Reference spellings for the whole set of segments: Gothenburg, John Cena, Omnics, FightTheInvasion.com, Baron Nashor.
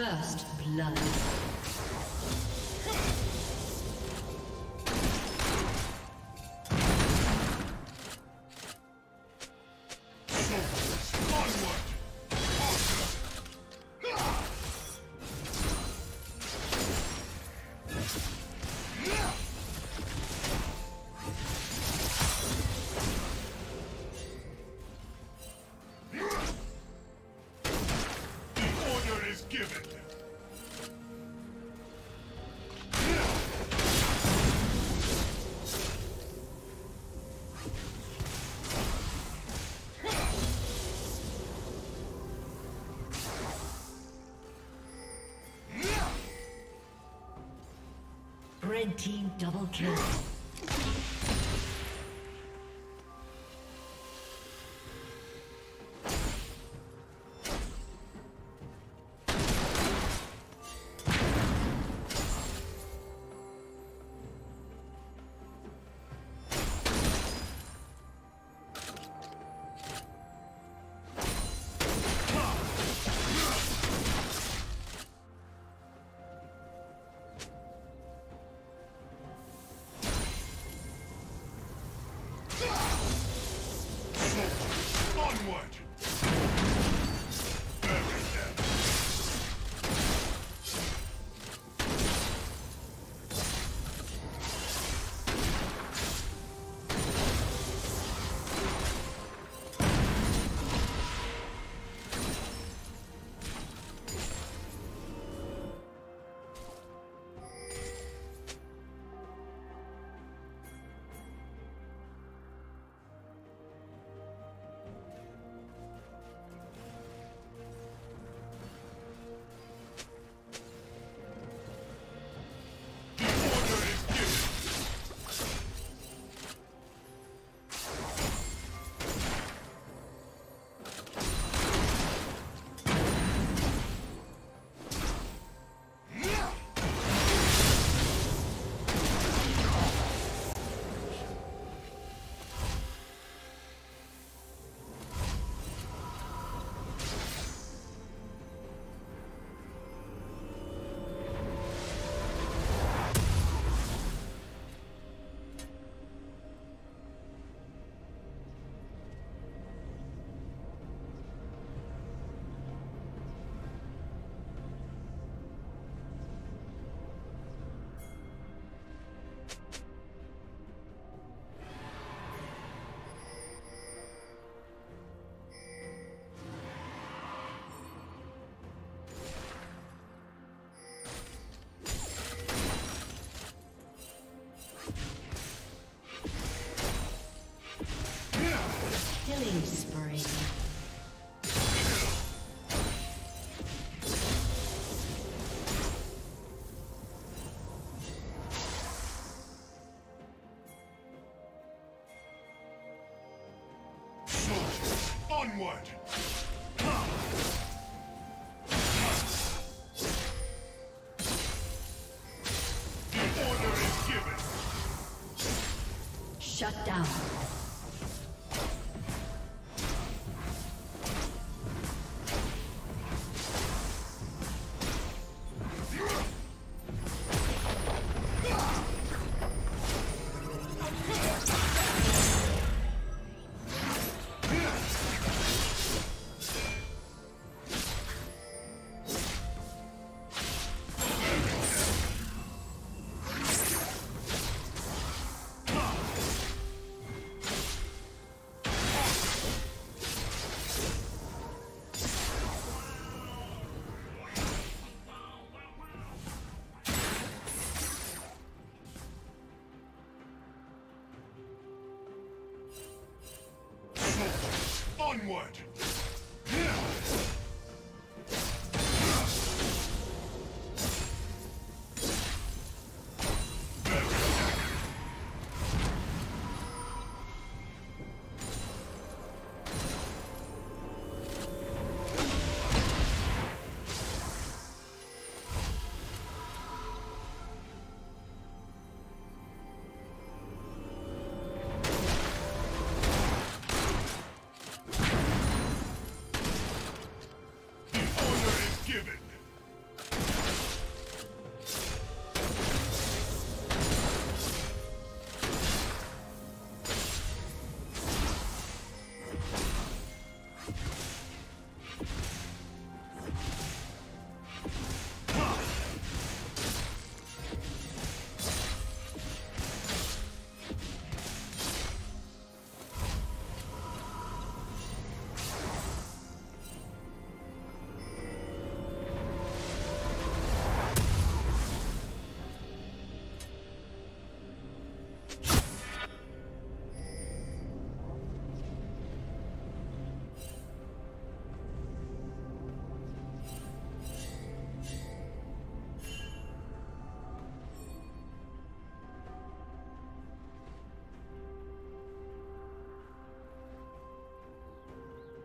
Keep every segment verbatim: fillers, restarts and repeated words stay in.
First blood. Red team double kill. Onward! The order is given! Shut down. Onward!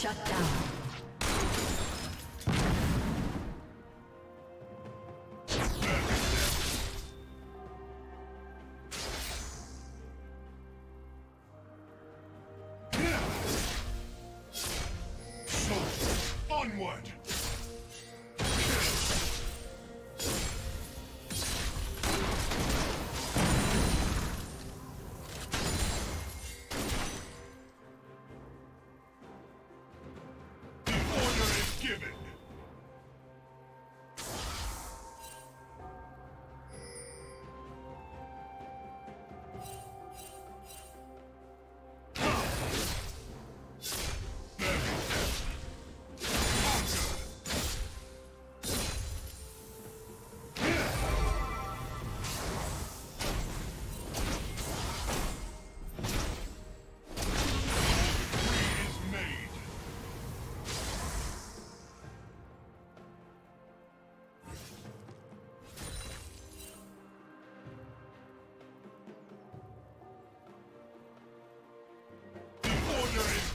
Shut down.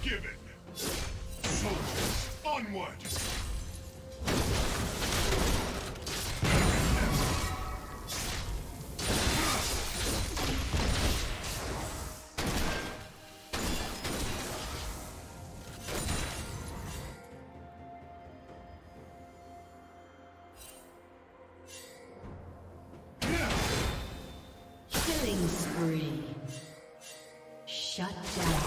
Given. Soldiers, onward! Killing spree. Shut down.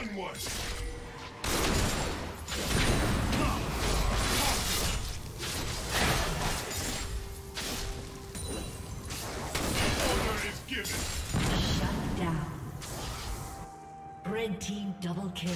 Onward! Order is given. Shut down. Red team double kill.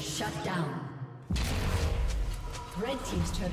Shut down. Red team's turret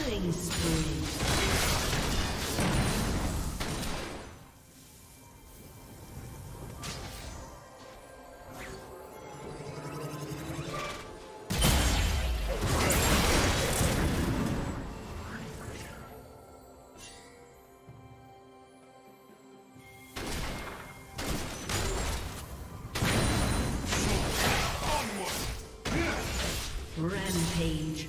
Killing spree. Rampage.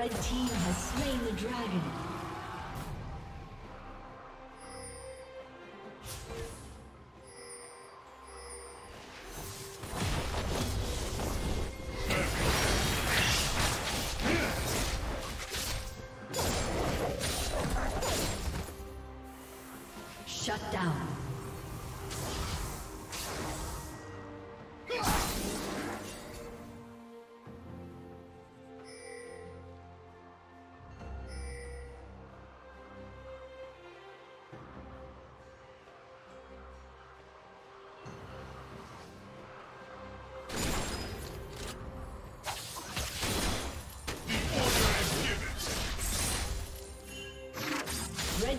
Red team has slain the dragon.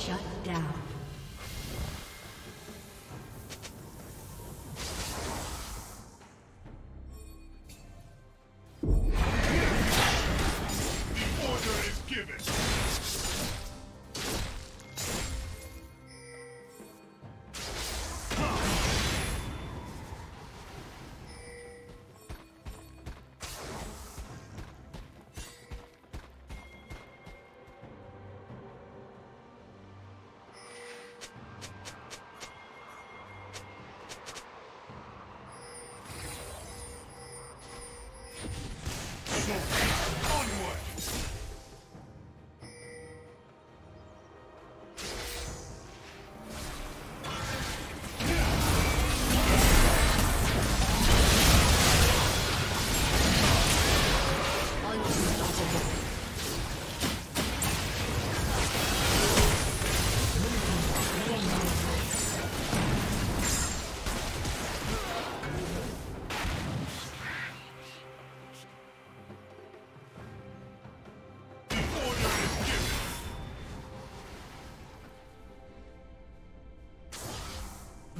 Red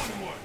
Onward!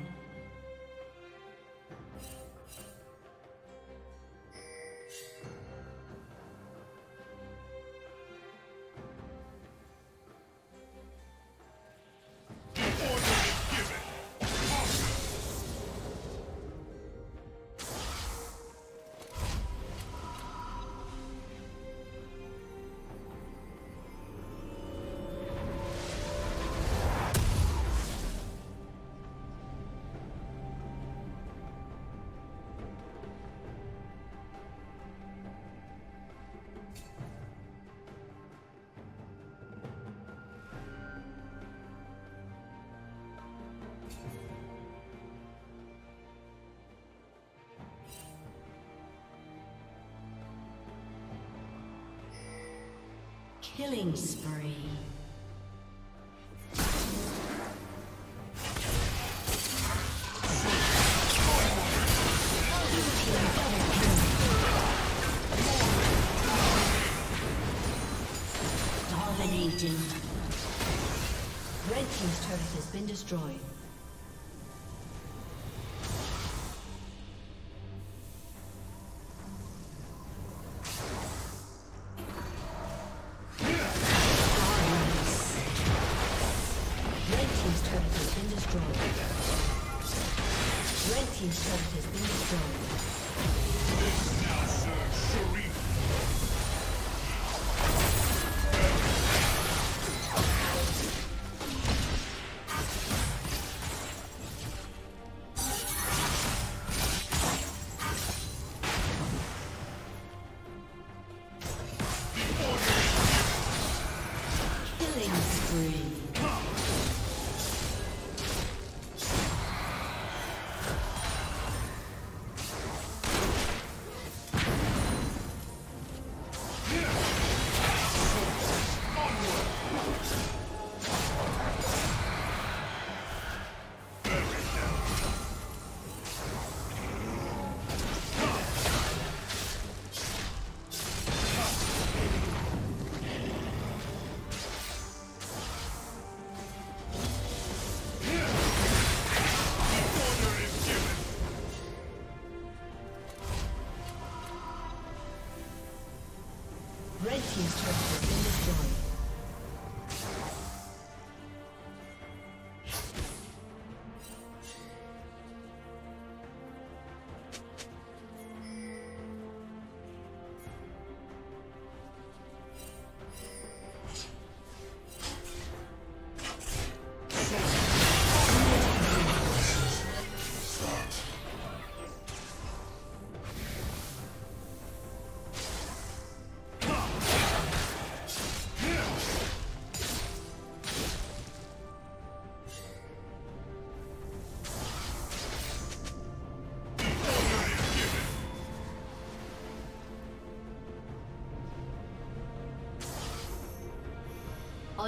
Killing spree. Dominating. Red team's turret has been destroyed.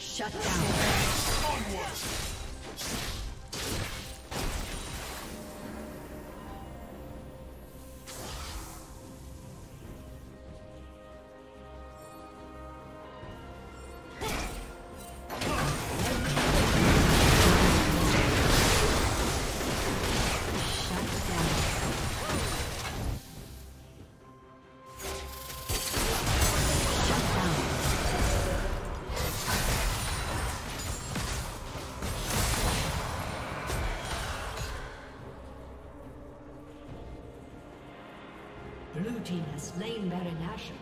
Shut down. Onward. Blue team has slain Baron Nashor.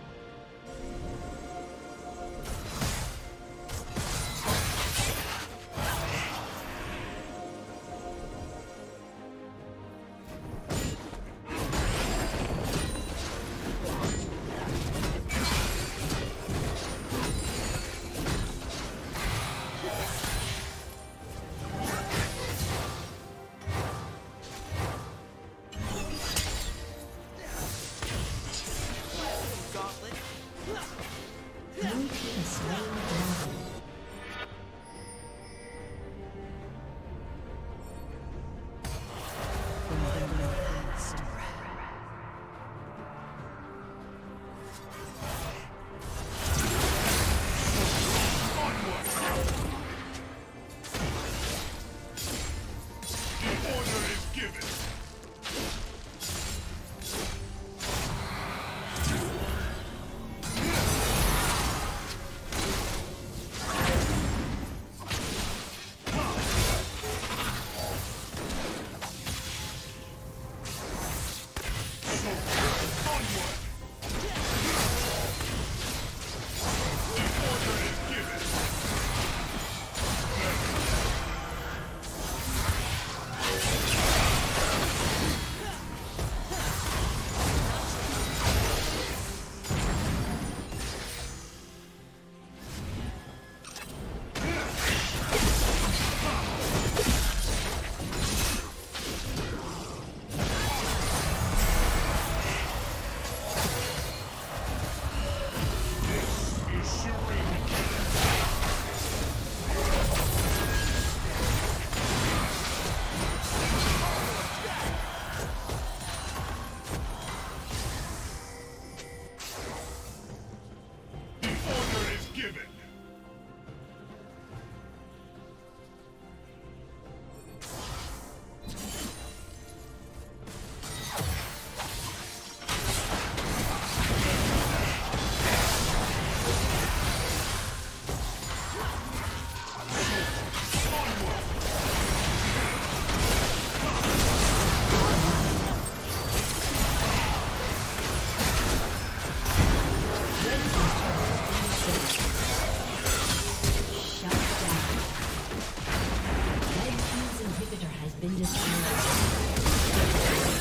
Been destroyed.